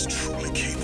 is truly capable.